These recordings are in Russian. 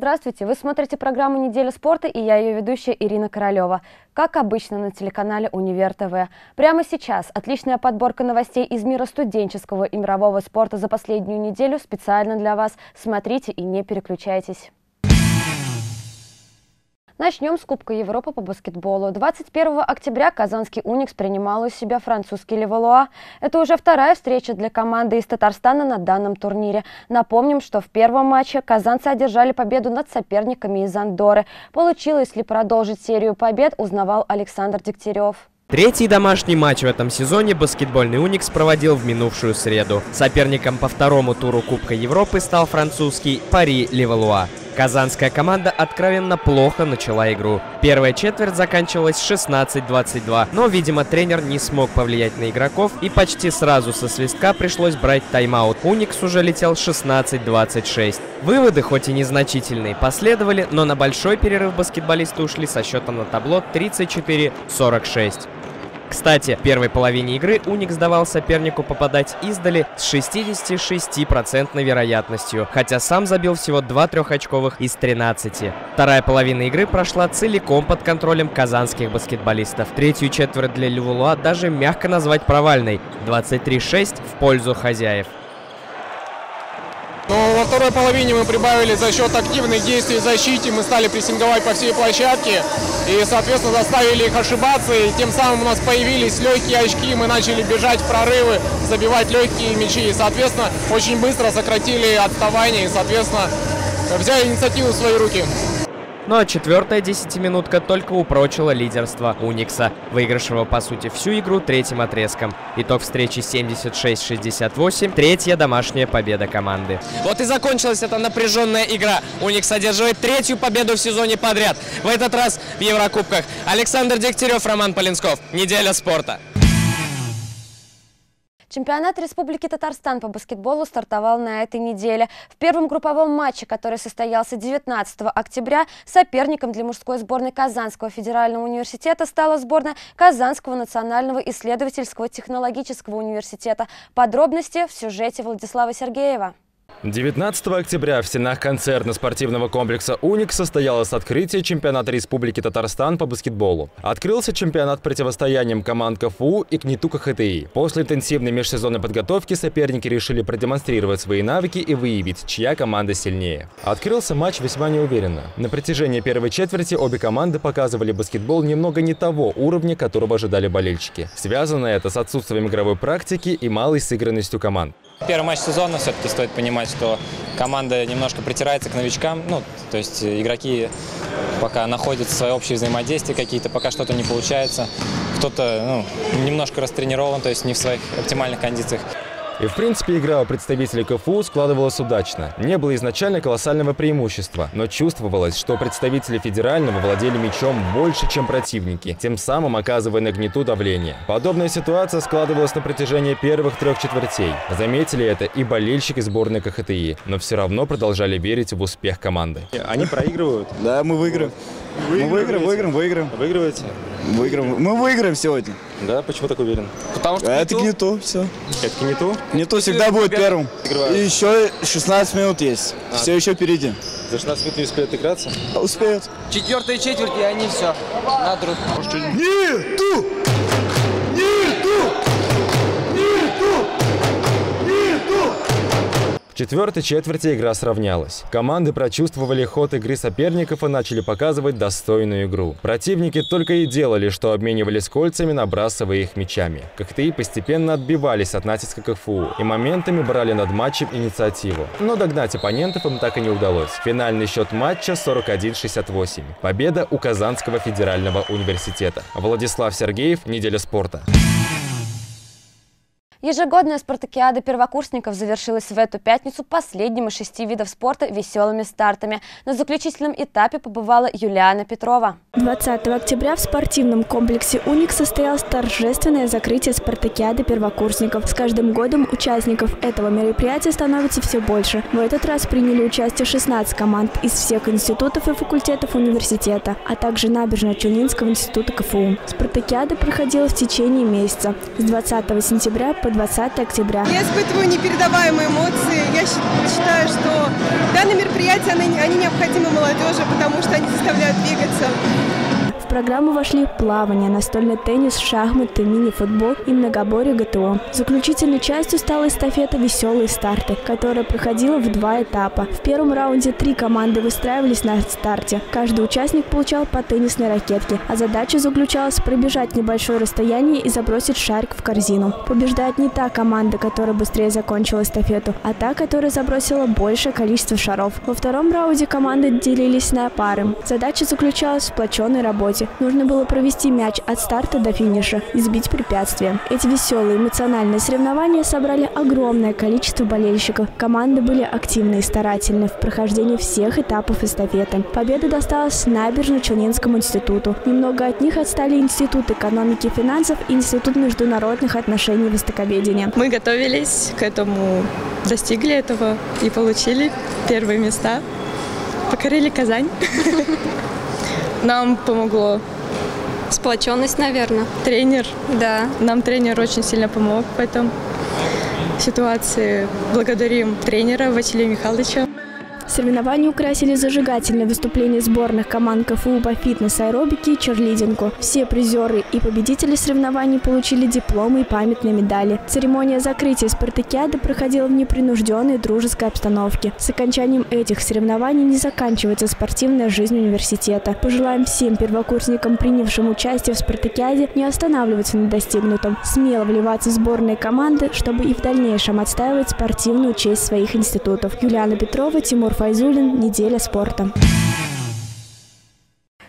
Здравствуйте! Вы смотрите программу «Неделя спорта» и я ее ведущая Ирина Королёва. Как обычно на телеканале Универ ТВ. Прямо сейчас отличная подборка новостей из мира студенческого и мирового спорта за последнюю неделю специально для вас. Смотрите и не переключайтесь. Начнем с Кубка Европы по баскетболу. 21 октября казанский «Уникс» принимал у себя французский «Леваллуа». Это уже вторая встреча для команды из Татарстана на данном турнире. Напомним, что в первом матче казанцы одержали победу над соперниками из Андоры. Получилось ли продолжить серию побед, узнавал Александр Дегтярев. Третий домашний матч в этом сезоне баскетбольный «Уникс» проводил в минувшую среду. Соперником по второму туру Кубка Европы стал французский «Пари Леваллуа». Казанская команда откровенно плохо начала игру. Первая четверть заканчивалась 16-22, но, видимо, тренер не смог повлиять на игроков и почти сразу со свистка пришлось брать тайм-аут. «Уникс» уже летел 16-26. Выводы, хоть и незначительные, последовали, но на большой перерыв баскетболисты ушли со счетом на табло 34-46. Кстати, в первой половине игры «Уникс» давал сопернику попадать издали с 66% вероятностью, хотя сам забил всего 2 трехочковых из 13. Вторая половина игры прошла целиком под контролем казанских баскетболистов. Третью четверть для «Леваллуа» даже мягко назвать провальной – 23-6 в пользу хозяев. Но во второй половине мы прибавили за счет активных действий в защите, мы стали прессинговать по всей площадке и, соответственно, заставили их ошибаться, и тем самым у нас появились легкие очки, мы начали бежать в прорывы, забивать легкие мячи, и, соответственно, очень быстро сократили отставание и, соответственно, взяли инициативу в свои руки. Ну а четвертая десятиминутка только упрочила лидерство «Уникса», выигравшего, по сути, всю игру третьим отрезком. Итог встречи 76-68, третья домашняя победа команды. Вот и закончилась эта напряженная игра. «Уникс» одерживает третью победу в сезоне подряд. В этот раз в Еврокубках. Александр Дегтярев, Роман Полинсков. «Неделя спорта». Чемпионат Республики Татарстан по баскетболу стартовал на этой неделе. В первом групповом матче, который состоялся 19 октября, соперником для мужской сборной Казанского федерального университета стала сборная Казанского национального исследовательского технологического университета. Подробности в сюжете Владислава Сергеева. 19 октября в стенах концертно-спортивного комплекса «Уникс» состоялось открытие чемпионата Республики Татарстан по баскетболу. Открылся чемпионат противостоянием команд КФУ и КНИТУ-КХТИ. После интенсивной межсезонной подготовки соперники решили продемонстрировать свои навыки и выявить, чья команда сильнее. Открылся матч весьма неуверенно. На протяжении первой четверти обе команды показывали баскетбол немного не того уровня, которого ожидали болельщики. Связано это с отсутствием игровой практики и малой сыгранностью команд. Первый матч сезона, все-таки стоит понимать, что команда немножко притирается к новичкам. Ну, то есть игроки пока находят свои общие взаимодействия какие-то, пока что-то не получается. Кто-то немножко растренирован, то есть не в своих оптимальных кондициях. И, в принципе, игра у представителей КФУ складывалась удачно. Не было изначально колоссального преимущества, но чувствовалось, что представители федерального владели мячом больше, чем противники, тем самым оказывая на КНИТУ давление. Подобная ситуация складывалась на протяжении первых трех четвертей. Заметили это и болельщики сборной КХТИ, но все равно продолжали верить в успех команды. Они проигрывают. Да, мы выиграем. Выиграем. Мы выиграем сегодня. Да, почему так уверен? Потому что это КНИТУ, все. Это КНИТУ? КНИТУ всегда будет первым. И еще 16 минут есть. Все еще впереди. За 16 минут не успеют играться? Успеют. Четвертая четверть, и они все. На труд. КНИТУ! В четвертой четверти игра сравнялась. Команды прочувствовали ход игры соперников и начали показывать достойную игру. Противники только и делали, что обменивались кольцами, набрасывая их мячами. КХТИ постепенно отбивались от натиска КФУ и моментами брали над матчем инициативу. Но догнать оппонентов им так и не удалось. Финальный счет матча 41-68. Победа у Казанского федерального университета. Владислав Сергеев, «Неделя спорта». Ежегодная спартакиада первокурсников завершилась в эту пятницу последним из 6 видов спорта веселыми стартами. На заключительном этапе побывала Юлиана Петрова. 20 октября в спортивном комплексе «Уникс» состоялось торжественное закрытие спартакиады первокурсников. С каждым годом участников этого мероприятия становится все больше. В этот раз приняли участие 16 команд из всех институтов и факультетов университета, а также Набережно-Челнинского института КФУ. Спартакиада проходила в течение месяца с 20 сентября по по 20 октября. Я испытываю непередаваемые эмоции. Я считаю, что данные мероприятия, они необходимы молодежи, потому что они заставляют двигаться. В программу вошли плавание, настольный теннис, шахматы, мини-футбол и многоборье ГТО. Заключительной частью стала эстафета «Веселые старты», которая проходила в 2 этапа. В первом раунде 3 команды выстраивались на старте. Каждый участник получал по теннисной ракетке, а задача заключалась пробежать небольшое расстояние и забросить шарик в корзину. Побеждает не та команда, которая быстрее закончила эстафету, а та, которая забросила большее количество шаров. Во втором раунде команды делились на пары. Задача заключалась в сплоченной работе. Нужно было провести мяч от старта до финиша и сбить препятствия. Эти веселые эмоциональные соревнования собрали огромное количество болельщиков. Команды были активны и старательны в прохождении всех этапов эстафеты. Победа досталась Набережно-Челнинскому институту. Немного от них отстали Институт экономики и финансов и Институт международных отношений и востоковедения. Мы готовились к этому, достигли этого и получили первые места. Покорили Казань. Нам помогло сплоченность, наверное. Тренер. Да. Нам тренер очень сильно помог в этом ситуации. Благодарим тренера Василия Михайловича. Соревнования украсили зажигательные выступления сборных команд КФУ по фитнес-аэробике и черлидингу. Все призеры и победители соревнований получили дипломы и памятные медали. Церемония закрытия спартакиады проходила в непринужденной дружеской обстановке. С окончанием этих соревнований не заканчивается спортивная жизнь университета. Пожелаем всем первокурсникам, принявшим участие в спартакиаде, не останавливаться на достигнутом, смело вливаться в сборные команды, чтобы и в дальнейшем отстаивать спортивную честь своих институтов. Юлиана Петрова, Тимур Файзулин, «Неделя спорта».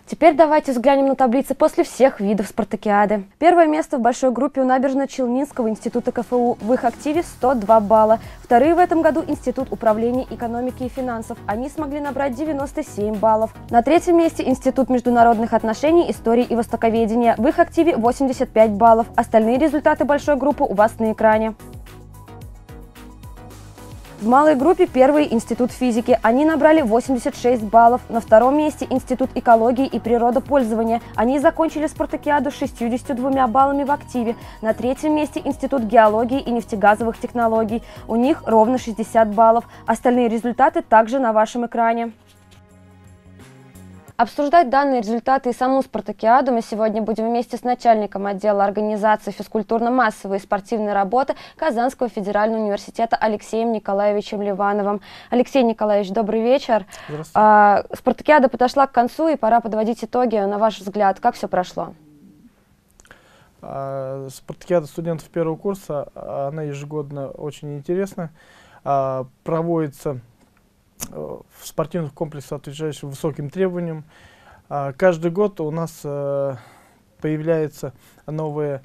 Теперь давайте взглянем на таблицы после всех видов спартакиады. Первое место в большой группе у Набережно-Челнинского института КФУ. В их активе 102 балла. Вторые в этом году Институт управления экономики и финансов. Они смогли набрать 97 баллов. На третьем месте Институт международных отношений, истории и востоковедения. В их активе 85 баллов. Остальные результаты большой группы у вас на экране. В малой группе первый Институт физики. Они набрали 86 баллов. На втором месте Институт экологии и природопользования. Они закончили спартакиаду с 62 баллами в активе. На третьем месте Институт геологии и нефтегазовых технологий. У них ровно 60 баллов. Остальные результаты также на вашем экране. Обсуждать данные результаты и саму спартакиаду мы сегодня будем вместе с начальником отдела организации физкультурно-массовой и спортивной работы Казанского федерального университета Алексеем Николаевичем Ливановым. Алексей Николаевич, добрый вечер. Здравствуйте. Спартакиада подошла к концу, и пора подводить итоги. На ваш взгляд, как все прошло? Спартакиада студентов первого курса, она ежегодно очень интересна, проводится в спортивных комплексах, отвечающих высоким требованиям. Каждый год у нас появляются новые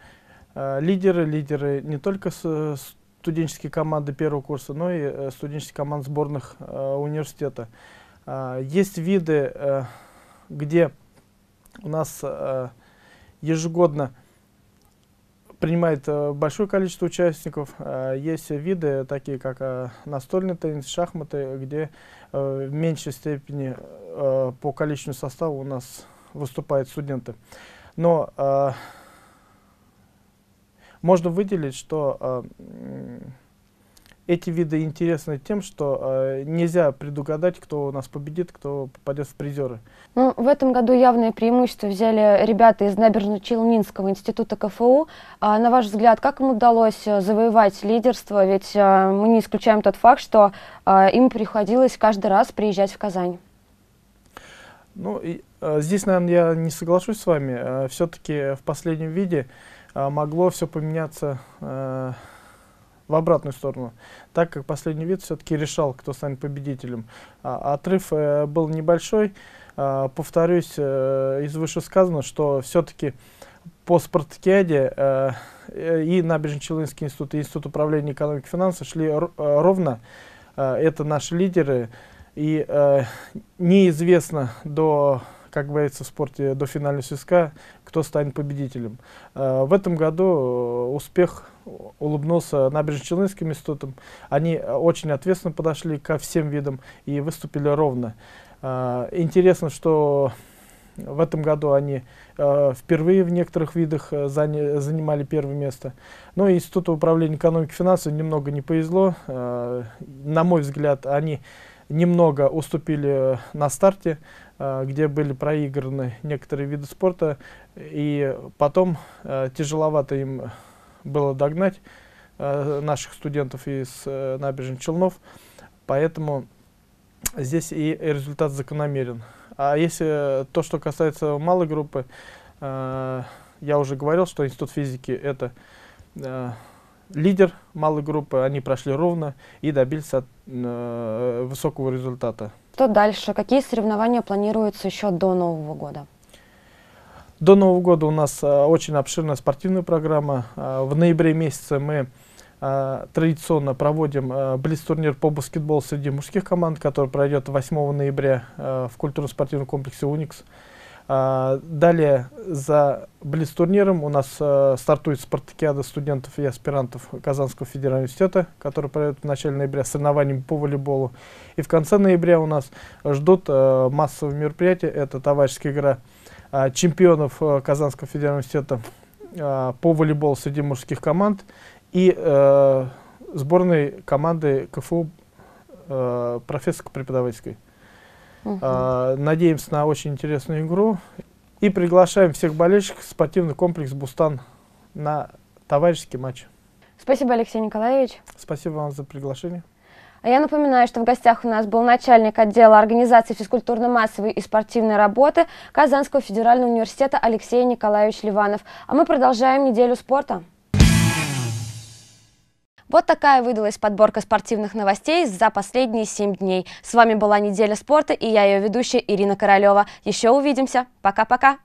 лидеры, лидеры не только студенческие команды первого курса, но и студенческие команды сборных университета. Есть виды, где у нас ежегодно принимает большое количество участников. Есть виды, такие как настольный теннис, шахматы, где в меньшей степени по количеству состава у нас выступают студенты. Но можно выделить, что эти виды интересны тем, что нельзя предугадать, кто у нас победит, кто попадет в призеры. Ну, в этом году явное преимущество взяли ребята из Набережно-Челнинского института КФУ. На ваш взгляд, как им удалось завоевать лидерство? Ведь мы не исключаем тот факт, что им приходилось каждый раз приезжать в Казань. Ну, и, здесь, наверное, я не соглашусь с вами. Все-таки в последнем виде могло все поменяться в обратную сторону, так как последний вид все-таки решал, кто станет победителем. Отрыв был небольшой. Повторюсь, из вышесказанного, что все-таки по спартакиаде и Набережно-Челнинский институт, и Институт управления экономикой и финансов шли ровно. Это наши лидеры. И неизвестно до, как говорится в спорте, до финального свистка, кто станет победителем. В этом году успех улыбнулся Набережно-Челнинским институтом. Они очень ответственно подошли ко всем видам и выступили ровно. Интересно, что В этом году они впервые в некоторых видах занимали первое место. Но Институту управления экономикой и финансов немного не повезло. На мой взгляд, они немного уступили на старте, где были проиграны некоторые виды спорта. И потом тяжеловато им было догнать наших студентов из набережных Челнов. Поэтому здесь и результат закономерен. А если то, что касается малой группы, я уже говорил, что Институт физики — это лидер малой группы. Они прошли ровно и добились высокого результата. Что дальше? Какие соревнования планируются еще до Нового года? До Нового года у нас очень обширная спортивная программа. В ноябре месяце мы традиционно проводим блиц-турнир по баскетболу среди мужских команд, который пройдет 8 ноября в культурно-спортивном комплексе «Уникс». Далее за блиц-турниром у нас стартует спартакиада студентов и аспирантов Казанского федерального университета, который пройдет в начале ноября, с соревнованиями по волейболу. И в конце ноября у нас ждут массовые мероприятия. Это товарищеская игра чемпионов Казанского федерального университета по волейболу среди мужских команд и сборной команды КФУ профессорско-преподавательской. Надеемся на очень интересную игру. И приглашаем всех болельщиков в спортивный комплекс «Бустан» на товарищеский матч. Спасибо, Алексей Николаевич. Спасибо вам за приглашение. А я напоминаю, что в гостях у нас был начальник отдела организации физкультурно-массовой и спортивной работы Казанского федерального университета Алексей Николаевич Ливанов. А мы продолжаем неделю спорта. Вот такая выдалась подборка спортивных новостей за последние 7 дней. С вами была «Неделя спорта» и я, ее ведущая, Ирина Королёва. Еще увидимся. Пока-пока.